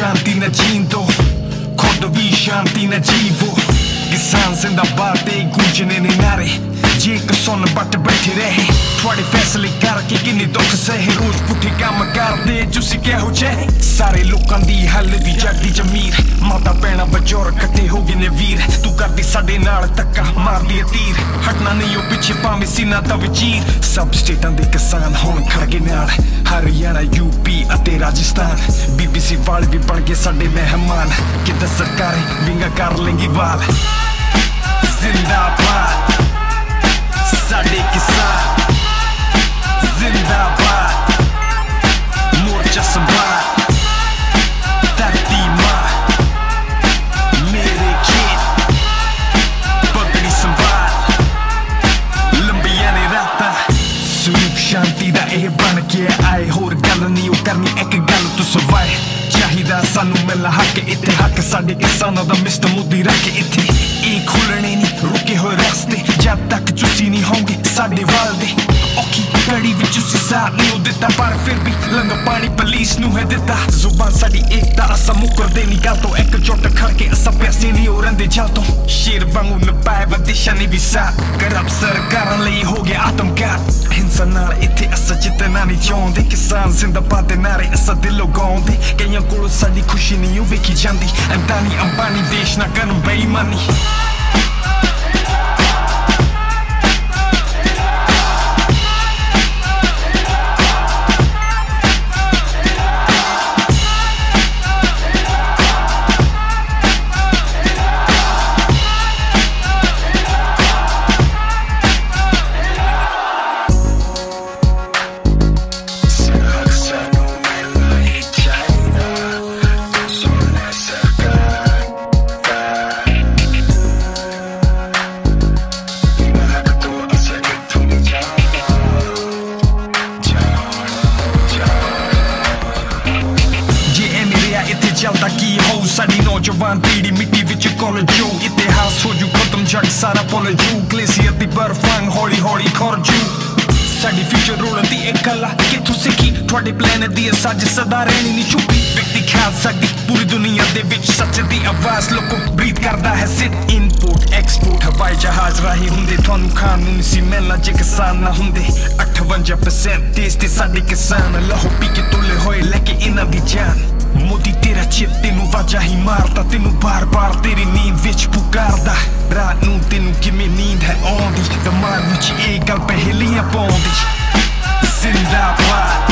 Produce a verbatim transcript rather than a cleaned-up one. shantinajinto Cordovi shantinajivo Gesan senda bate gujene nenare Jeka son bate bate rehe Twade faisle karke gine dokh sehe Roz puthe kam karde jusi kya ho jaye Sare lokan di haldi jagdi jameer Mata pehna bajor katte ho gine veer Tu kardi sade naal takka mardi teer Hatna nahi ho piche paame sina da vichir Sab statean de kisan hon khadge naal Haryana U P ate Rajasthan B B C wale vi ban gaye sade mehman Kidda sarkare vinga kar lengi waal Zindabad Sade kisan Zindabad Morcha sabah Tarti maa Mere kid Pagdi sambal Lambiyan rata Swaroop shanti da eh ban ke aaye Hor gal nahi ho karni ek gal tu sawai Chahida sanu mila hak itte hak sade kisana da Mister Modi rakh itte Ek khulne ni ruke hoye raste jab tak chusi nahi honge sade walde Oki kadi vich usi saath nahi deta par fir bhi langa pani police nu hai deta zuban sadi ekta asa mukar deni gal to ek chot khadke asa paise nahi orande jalto sher vangu napae vadisha nahi visa karup sarkaran layi ho gaya atamkat hinsa naal itthe asa jitna nahi chahunde kisan zindabad de naare asa dillo gaunde kayan kol sadi khushi nahi vikhi jandi Antani Ambani desh na karun beimani Percent this the sadi kisan laho pike tole hoye leke ina di jaan modi tera chip tenu vaja hi marta tenu baar baar teri neend vich pukarda raat nu tenu kimme neend hai aundi damaan vich eh gal pehliyan paundi zindabad